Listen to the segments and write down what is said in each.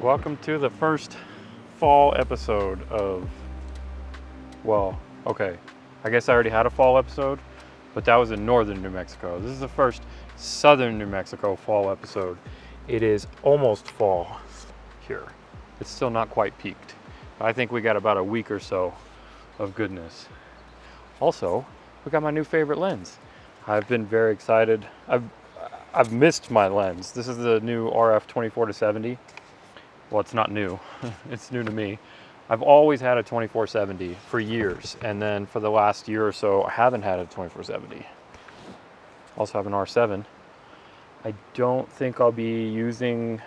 Welcome to the first fall episode of, well, okay, I guess I already had a fall episode, but that was in northern New Mexico. This is the first southern New Mexico fall episode. It is almost fall here. It's still not quite peaked. I think we got about a week or so of goodness. Also, we got my new favorite lens. I've been very excited. I've missed my lens. This is the new RF 24-70. Well, it's not new, it's new to me. I've always had a 24-70 for years, and then for the last year or so, I haven't had a 24-70. Also have an R7. I don't think I'll be using,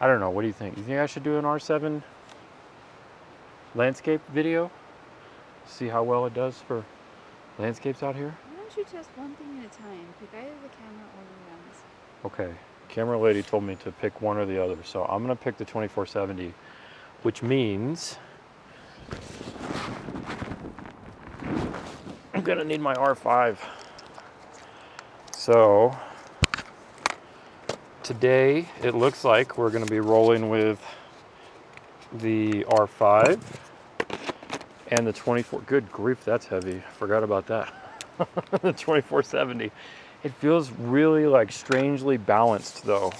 I don't know, what do you think? You think I should do an R7 landscape video? See how well it does for landscapes out here? Why don't you test one thing at a time? Pick either the camera or the lens. Okay. Camera lady told me to pick one or the other, so I'm gonna pick the 24-70, which means I'm gonna need my R5. So today it looks like we're gonna be rolling with the R5 and the 24. Good grief, that's heavy. Forgot about that. The 24-70. It feels really like strangely balanced though.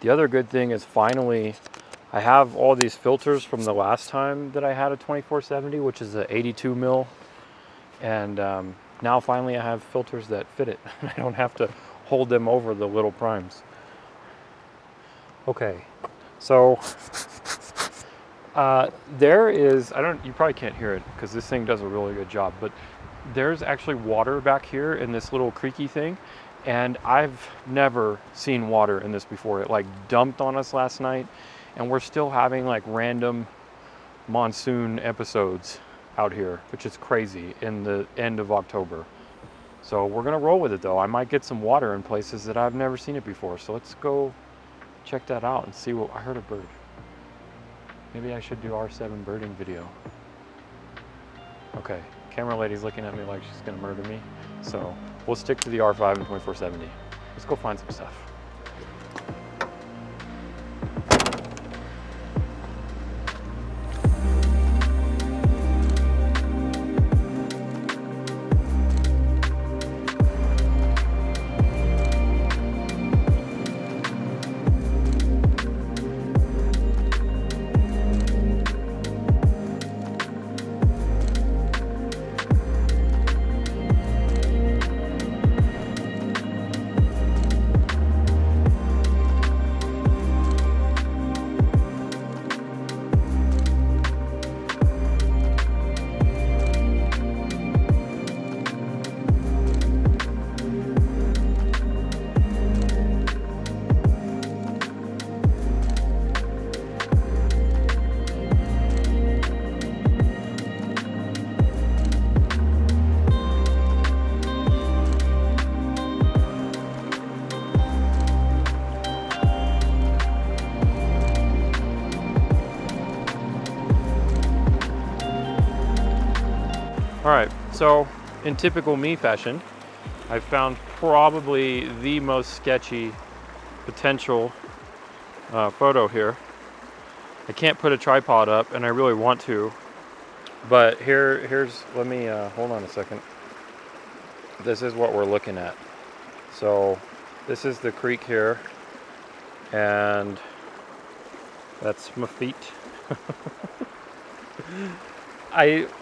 The other good thing is finally, I have all these filters from the last time that I had a 24-70, which is an 82 mil. And now finally I have filters that fit it. I don't have to hold them over the little primes. Okay, so there is, you probably can't hear it because this thing does a really good job, but there's actually water back here in this little creaky thing, and I've never seen water in this before. It like dumped on us last night, and we're still having like random monsoon episodes out here, which is crazy in the end of October. So we're gonna roll with it though. I might get some water in places that I've never seen it before. So let's go check that out and see what, I heard a bird. Maybe I should do R7 birding video. Okay. Camera lady's looking at me like she's gonna murder me. So we'll stick to the R5 and 24-70. Let's go find some stuff. All right, so in typical me fashion, I found probably the most sketchy potential photo here. I can't put a tripod up, and I really want to, but here's, let me, hold on a second. This is what we're looking at. So this is the creek here, and that's my feet.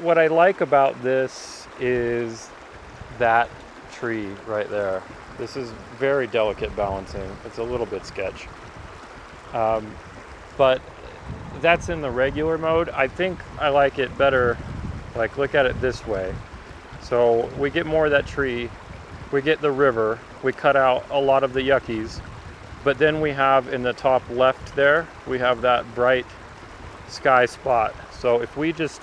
What I like about this is that tree right there. This is very delicate balancing. It's a little bit sketch. But that's in the regular mode. I think I like it better, like look at it this way. So we get more of that tree, we get the river, we cut out a lot of the yuckies, but then we have in the top left there, we have that bright sky spot. So if we just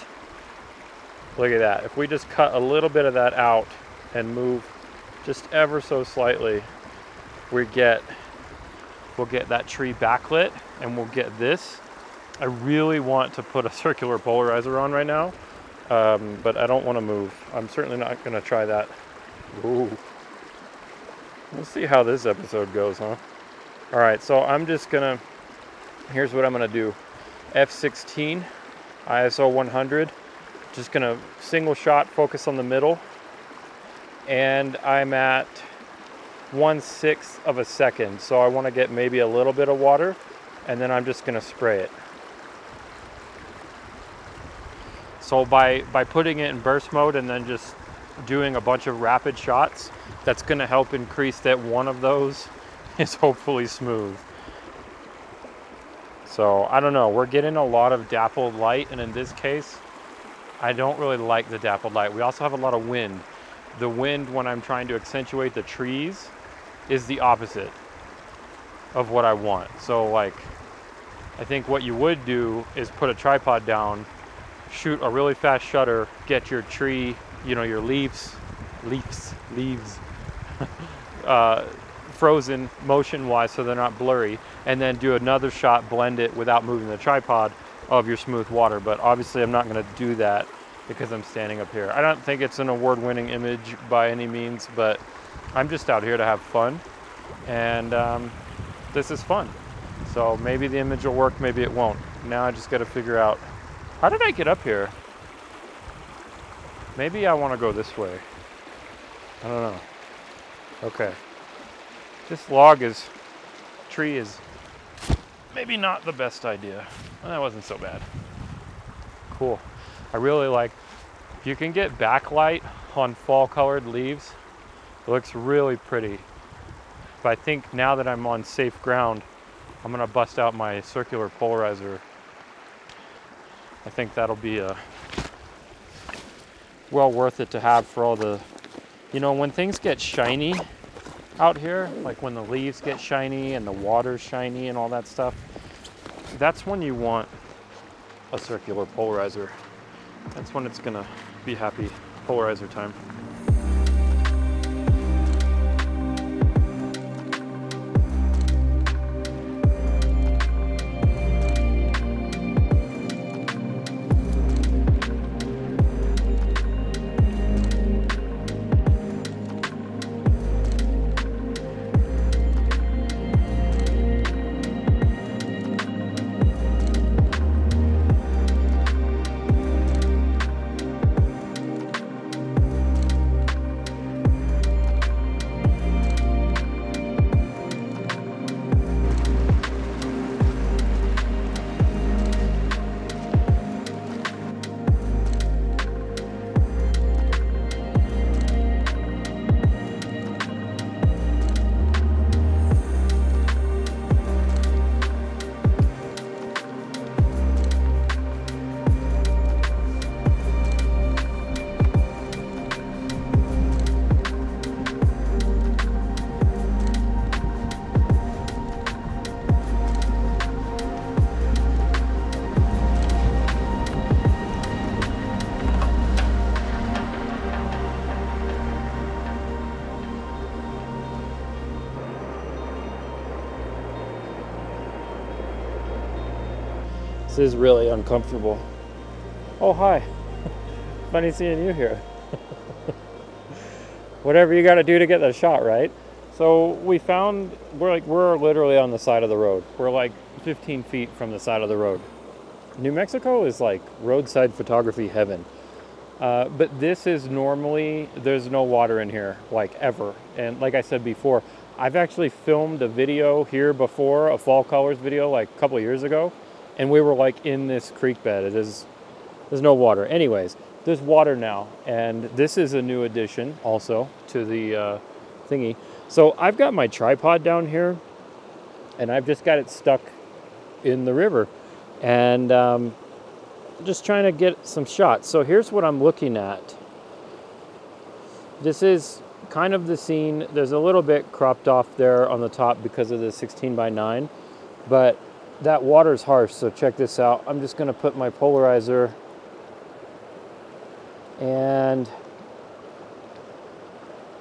Look at that. If we just cut a little bit of that out and move just ever so slightly, we'll get that tree backlit and we'll get this. I really want to put a circular polarizer on right now, but I don't want to move. I'm certainly not going to try that. Ooh. We'll see how this episode goes, huh? All right, so I'm just going to, here's what I'm going to do. F16, ISO 100, just going to single shot focus on the middle. And I'm at 1/6 of a second. So I want to get maybe a little bit of water, and then I'm just going to spray it. So by putting it in burst mode and then just doing a bunch of rapid shots, that's going to help increase that one of those is hopefully smooth. So I don't know, we're getting a lot of dappled light, and in this case, I don't really like the dappled light. We also have a lot of wind. The wind, when I'm trying to accentuate the trees, is the opposite of what I want. So like, I think what you would do is put a tripod down, shoot a really fast shutter, get your tree, you know, your leaves frozen motion-wise so they're not blurry, and then do another shot, blend it without moving the tripod of your smooth water. But obviously I'm not gonna do that because I'm standing up here. I don't think it's an award-winning image by any means, but I'm just out here to have fun, and this is fun. So maybe the image will work, maybe it won't. Now I just gotta figure out, how did I get up here? Maybe I wanna go this way. I don't know. Okay. This tree is maybe not the best idea. Well, that wasn't so bad. Cool. I really like, if you can get backlight on fall colored leaves, it looks really pretty. But I think now that I'm on safe ground, I'm gonna bust out my circular polarizer. I think that'll be well worth it to have for all the, you know, when things get shiny out here, like when the leaves get shiny and the water's shiny and all that stuff, that's when you want a circular polarizer. That's when it's gonna be happy polarizer time. This is really uncomfortable. Oh, hi. Funny seeing you here. Whatever you got to do to get the shot, right? So we found, we're literally on the side of the road. We're like 15 feet from the side of the road. New Mexico is like roadside photography heaven. But this is normally, there's no water in here, like ever. And like I said before, I've actually filmed a video here before, a fall colors video, like a couple years ago. And we were like in this creek bed. There's no water. Anyways, there's water now. And this is a new addition also to the thingy. So I've got my tripod down here and I've just got it stuck in the river. And just trying to get some shots. So here's what I'm looking at. This is kind of the scene. There's a little bit cropped off there on the top because of the 16:9, but that water's harsh, so check this out. I'm just gonna put my polarizer and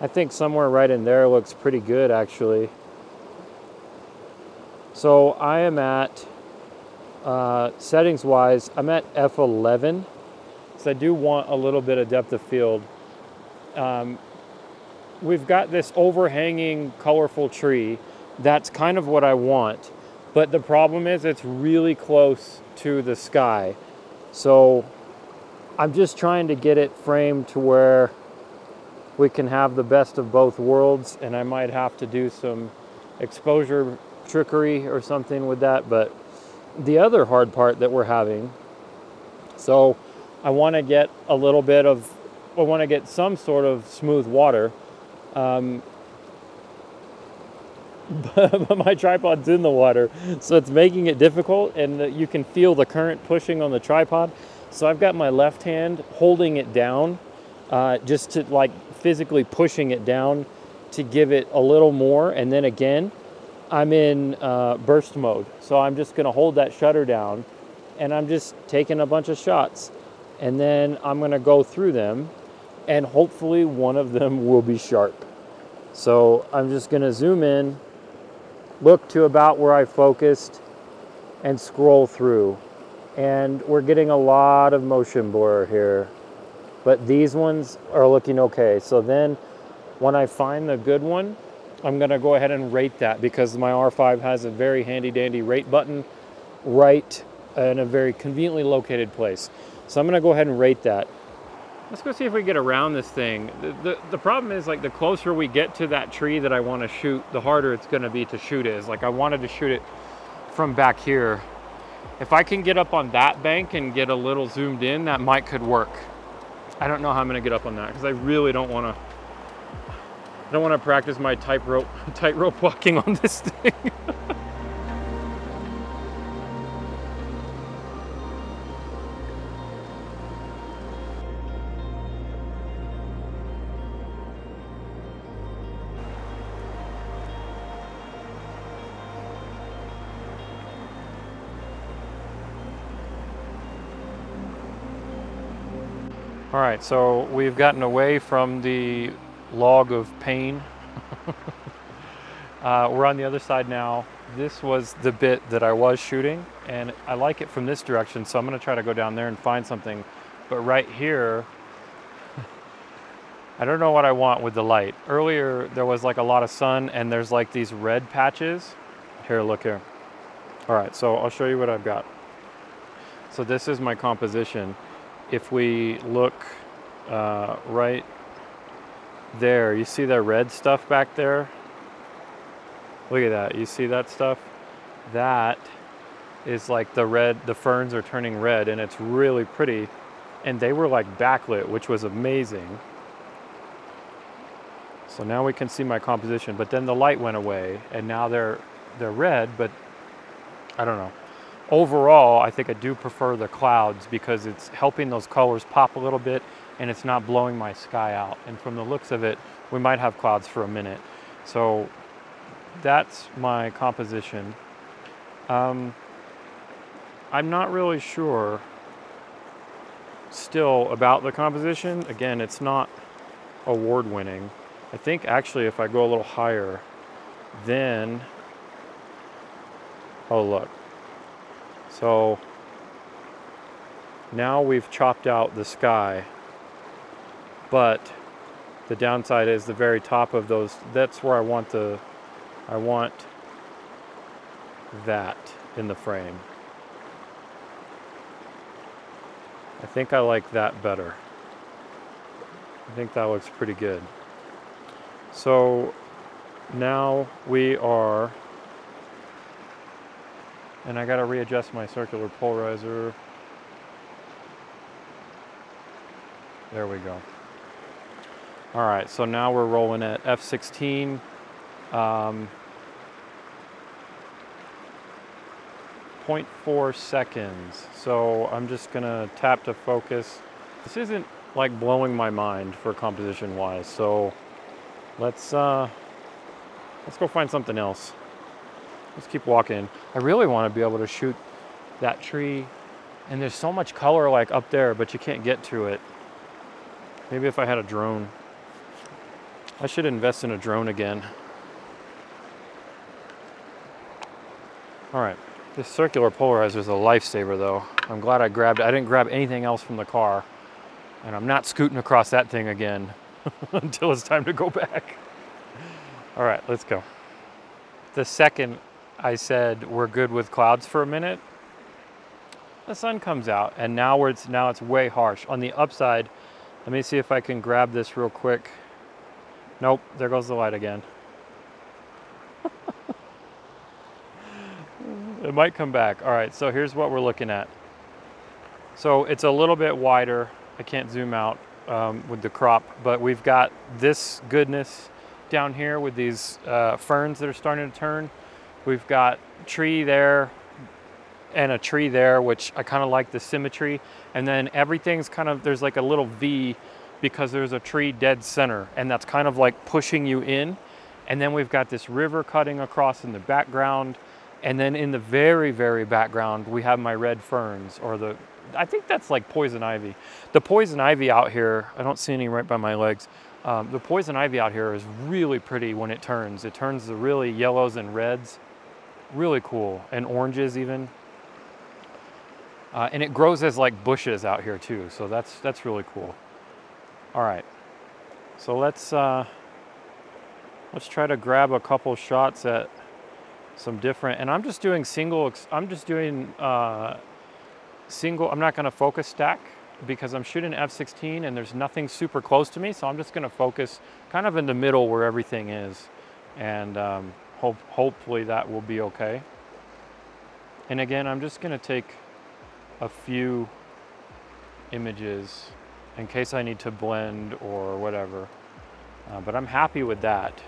I think somewhere right in there looks pretty good actually. So I am at, settings wise, I'm at F11, so I do want a little bit of depth of field. We've got this overhanging colorful tree. That's kind of what I want, but the problem is it's really close to the sky. So I'm just trying to get it framed to where we can have the best of both worlds, and I might have to do some exposure trickery or something with that. But the other hard part that we're having, so I want to get a little bit of, I want to get some sort of smooth water, but my tripod's in the water, so it's making it difficult, and you can feel the current pushing on the tripod. So I've got my left hand holding it down, just to like physically pushing it down to give it a little more. And then again, I'm in burst mode. So I'm just gonna hold that shutter down and I'm just taking a bunch of shots. And then I'm gonna go through them and hopefully one of them will be sharp. So I'm just gonna zoom in, look to about where I focused and scroll through. And we're getting a lot of motion blur here, but these ones are looking okay. So then when I find the good one, I'm gonna go ahead and rate that, because my R5 has a very handy dandy rate button right in a very conveniently located place. So I'm gonna go ahead and rate that. Let's go see if we get around this thing. The problem is, like, the closer we get to that tree that I wanna shoot, the harder it's gonna be to shoot it. It's like I wanted to shoot it from back here. If I can get up on that bank and get a little zoomed in, that might could work. I don't know how I'm gonna get up on that, because I really don't wanna, I don't wanna practice my tightrope walking on this thing. All right, so we've gotten away from the log of pain. We're on the other side now. This was the bit that I was shooting, and I like it from this direction, so I'm gonna try to go down there and find something. But right here, I don't know what I want with the light. Earlier, there was like a lot of sun, and there's like these red patches. Here, look here. All right, so I'll show you what I've got. So this is my composition. If we look right there, you see that red stuff back there? Look at that, you see that stuff? That is like the red, the ferns are turning red, and it's really pretty. And they were like backlit, which was amazing. So now we can see my composition, but then the light went away and now they're red, but I don't know. Overall, I think I do prefer the clouds because it's helping those colors pop a little bit and it's not blowing my sky out. And from the looks of it, we might have clouds for a minute. So that's my composition. I'm not really sure still about the composition. Again, it's not award-winning. I think actually if I go a little higher, then, oh look. So now we've chopped out the sky, but the downside is the very top of those, that's where I want the, I want that in the frame. I think I like that better. I think that looks pretty good. So now we are, and I gotta readjust my circular polarizer. There we go. All right, so now we're rolling at F16. 0.4 seconds. So I'm just gonna tap to focus. This isn't like blowing my mind for composition wise. So let's go find something else. Let's keep walking. I really want to be able to shoot that tree, and there's so much color like up there, but you can't get to it. Maybe if I had a drone. I should invest in a drone again. All right, this circular polarizer is a lifesaver though. I'm glad I grabbed it. I didn't grab anything else from the car, and I'm not scooting across that thing again until it's time to go back. All right, let's go. The second I said we're good with clouds for a minute, the sun comes out, and now it's way harsh. On the upside, let me see if I can grab this real quick. Nope, there goes the light again. It might come back. All right, so here's what we're looking at. So it's a little bit wider. I can't zoom out with the crop, but we've got this goodness down here with these ferns that are starting to turn. We've got tree there and a tree there, which I kind of like the symmetry. And then everything's kind of, there's like a little V because there's a tree dead center, and that's kind of like pushing you in. And then we've got this river cutting across in the background. And then in the very, very background, we have my red ferns, or the, I think that's like poison ivy. The poison ivy out here, I don't see any right by my legs. The poison ivy out here is really pretty when it turns. It turns the really yellows and reds, really cool, and oranges even. And it grows as like bushes out here too, so that's really cool. All right, so let's try to grab a couple shots at some different, and I'm just doing single, I'm not gonna focus stack because I'm shooting F16 and there's nothing super close to me. So I'm just gonna focus kind of in the middle where everything is, and hopefully that will be okay. And again, I'm just gonna take a few images in case I need to blend or whatever, but I'm happy with that.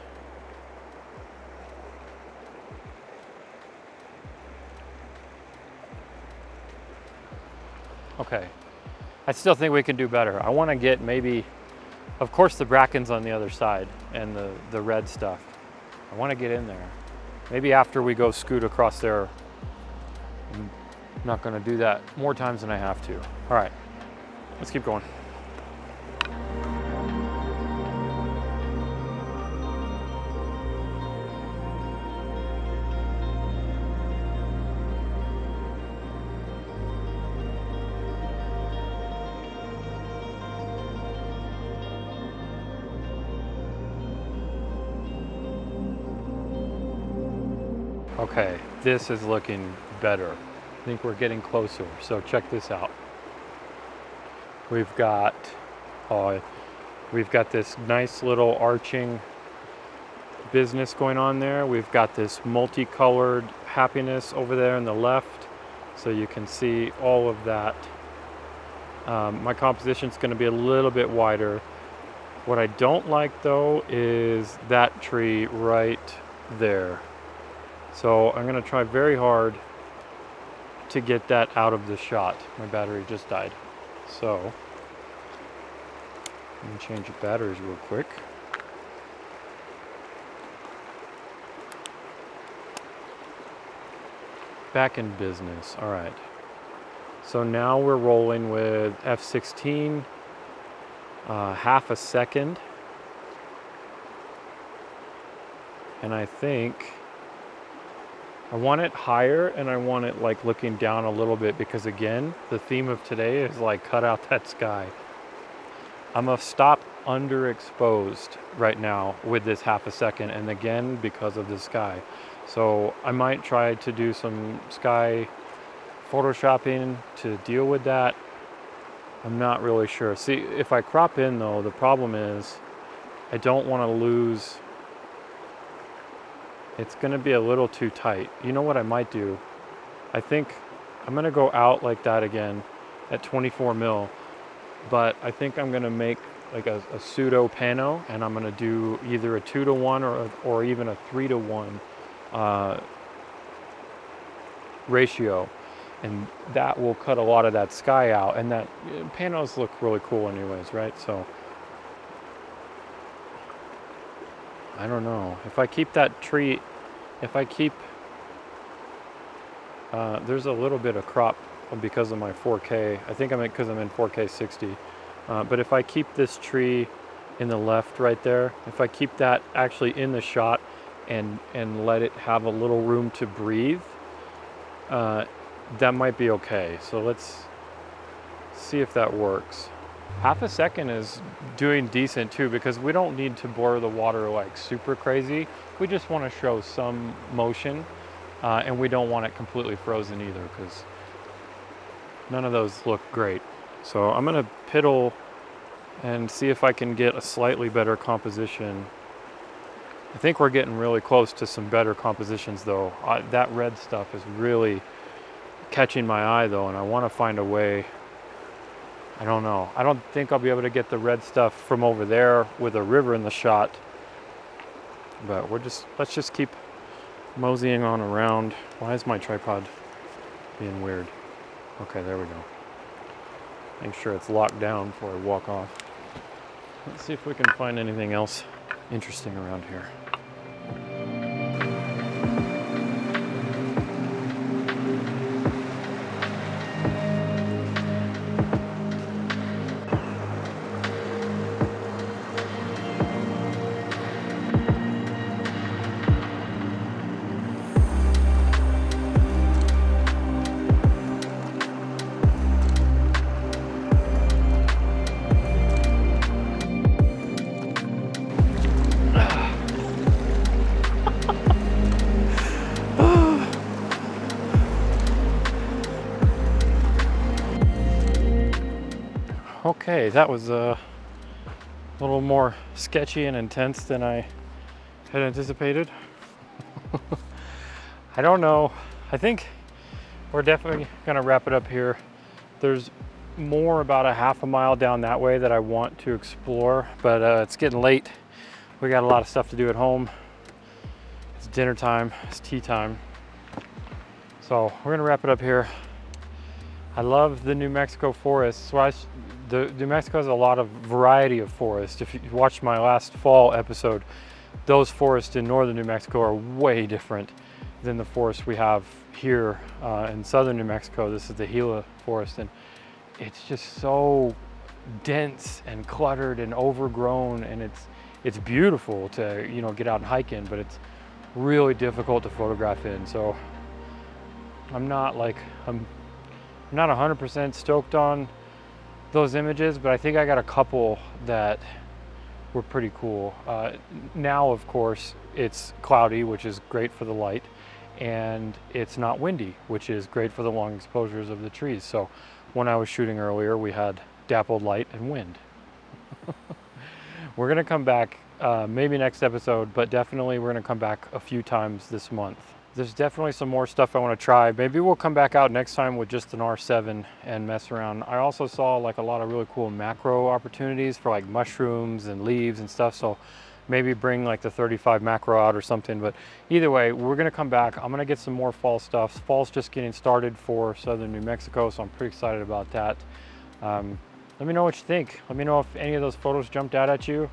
Okay, I still think we can do better. I want to get maybe, of course the brackens on the other side and the red stuff. I want to get in there. Maybe after we go scoot across there, I'm not going to do that more times than I have to. All right, let's keep going. Okay, this is looking better. I think we're getting closer, so check this out. We've got this nice little arching business going on there. We've got this multicolored happiness over there on the left, so you can see all of that. My composition's gonna be a little bit wider. What I don't like though is that tree right there. So I'm gonna try very hard to get that out of the shot. My battery just died. So let me change the batteries real quick. Back in business, all right. So now we're rolling with F16, half a second. And I think, I want it higher, and I want it like looking down a little bit because again, the theme of today is like cut out that sky. I'm gonna stop underexposed right now with this half a second, and again, because of the sky. So I might try to do some sky photoshopping to deal with that. I'm not really sure. See, if I crop in though, the problem is I don't wanna lose. It's gonna be a little too tight. You know what I might do? I think I'm gonna go out like that again at 24 mil, but I think I'm gonna make like a pseudo pano, and I'm gonna do either a 2-to-1 or even a 3-to-1 ratio. And that will cut a lot of that sky out, and that panos look really cool anyways, right? So I don't know. If I keep that tree, if I keep, there's a little bit of crop because of my 4K. I think I'm in, because I'm in 4K 60. But if I keep this tree in the left right there, if I keep that actually in the shot and let it have a little room to breathe, that might be okay. So let's see if that works. Half a second is doing decent too, because we don't need to boil the water like super crazy. We just want to show some motion, and we don't want it completely frozen either, because none of those look great. So I'm going to piddle and see if I can get a slightly better composition. I think we're getting really close to some better compositions though. That red stuff is really catching my eye though, and I want to find a way. I don't know. I don't think I'll be able to get the red stuff from over there with a river in the shot, but let's just keep moseying on around. Why is my tripod being weird? Okay, there we go. Make sure it's locked down before I walk off. Let's see if we can find anything else interesting around here. Okay, that was a little more sketchy and intense than I had anticipated. I don't know. I think we're definitely going to wrap it up here. There's more about a half a mile down that way that I want to explore, but it's getting late. We got a lot of stuff to do at home. It's dinner time. It's tea time. So we're going to wrap it up here. I love the New Mexico forests. So New Mexico has a lot of variety of forests. If you watched my last fall episode, those forests in northern New Mexico are way different than the forests we have here in southern New Mexico. This is the Gila forest, and it's just so dense and cluttered and overgrown, and it's beautiful to, you know, get out and hike in, but it's really difficult to photograph in. So I'm not 100% stoked on those images, but I think I got a couple that were pretty cool. Now, of course, it's cloudy, which is great for the light, and it's not windy, which is great for the long exposures of the trees. So when I was shooting earlier, we had dappled light and wind. We're gonna come back, maybe next episode, but definitely we're gonna come back a few times this month. There's definitely some more stuff I want to try. Maybe we'll come back out next time with just an R7 and mess around. I also saw like a lot of really cool macro opportunities for like mushrooms and leaves and stuff. So maybe bring like the 35 macro out or something. But either way, we're going to come back. I'm going to get some more fall stuff. Fall's just getting started for southern New Mexico, so I'm pretty excited about that. Let me know what you think. Let me know if any of those photos jumped out at you.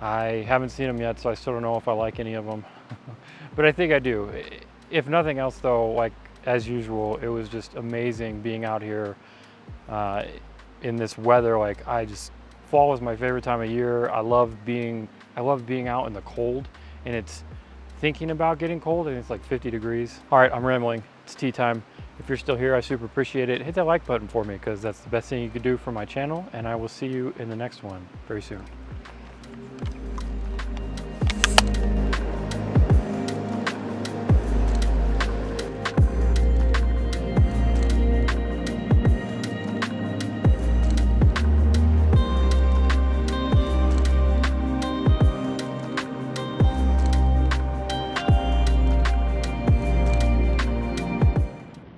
I haven't seen them yet, so I still don't know if I like any of them. But I think I do. If nothing else though, like as usual, it was just amazing being out here in this weather. Like fall is my favorite time of year. I love being out in the cold, and it's thinking about getting cold, and it's like 50 degrees. All right, I'm rambling, it's tea time. If you're still here, I super appreciate it. Hit that like button for me, because that's the best thing you can do for my channel, and I will see you in the next one very soon.